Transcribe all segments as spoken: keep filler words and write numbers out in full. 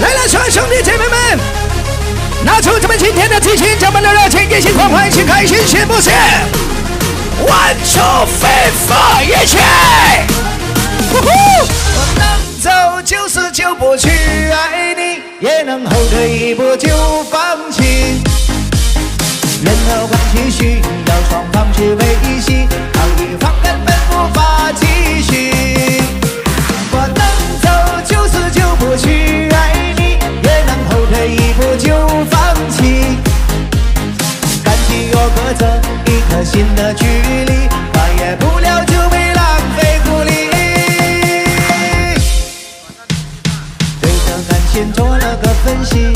来来，所有兄弟姐妹们，拿出咱们今天的激情，咱们的热情，一起狂欢，一起开心，一起不懈。One two three four， 一起！呼呼！我能走就是就不去爱你，也能后退一步就放弃。人和关系需要双方去维系，靠一方根本无法继续。我能走就是就不去爱你，也能后退一步就放弃。感情又隔着一颗心的距离，跨越不了就被浪费孤立。对着感情做了个分析，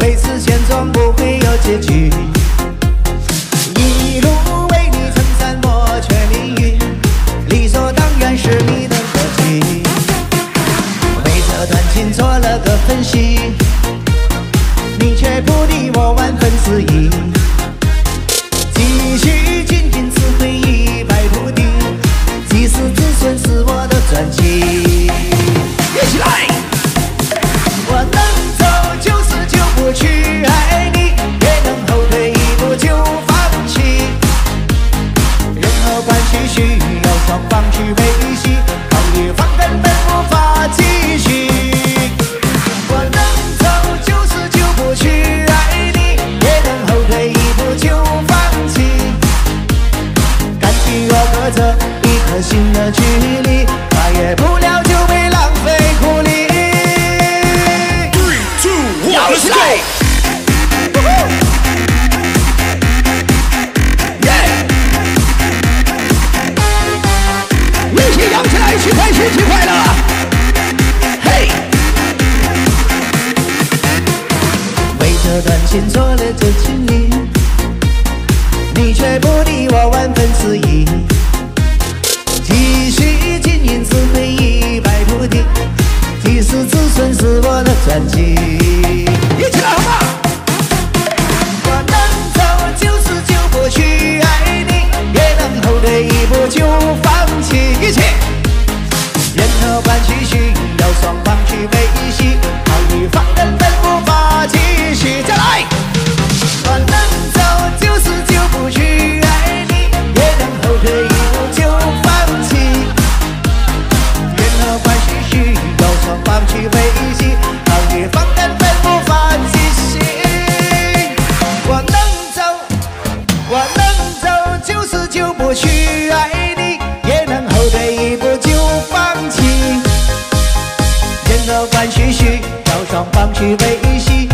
为此现状不会有结局。一路为你撑伞，我却淋雨，理所当然是你的科技。为这段情做了个分析，你却不理我，万分迟疑。继续仅仅只会一败涂地，及时止损是我的转机。一起来！我能。 不去爱你，也能后退一步就放弃。人和关系需要双方去维系，靠一方根本无法继续。我能走就是就不去爱你，也能后退一步就放弃。感情若隔着一颗心的距离，跨越不了就被浪费苦力。 摇起来！耶！一起摇起来，一起开心，一起快乐！嘿！为这段情做了这经历，你却不理我，万分迟疑。继续经营只会一败涂地，及时止损是我的转机。 一起来好吗？我能走就是就不去爱你，也能后退一步就放弃。一起。人和关系需要双方去维系，好一方根本无法继续。再来。我能走就是就不去爱你，也能后退一步就放弃。人和关系需要双方去维系，好一方根本。 不去爱你，也能后退一步就放弃。人和关系需要双方去维系。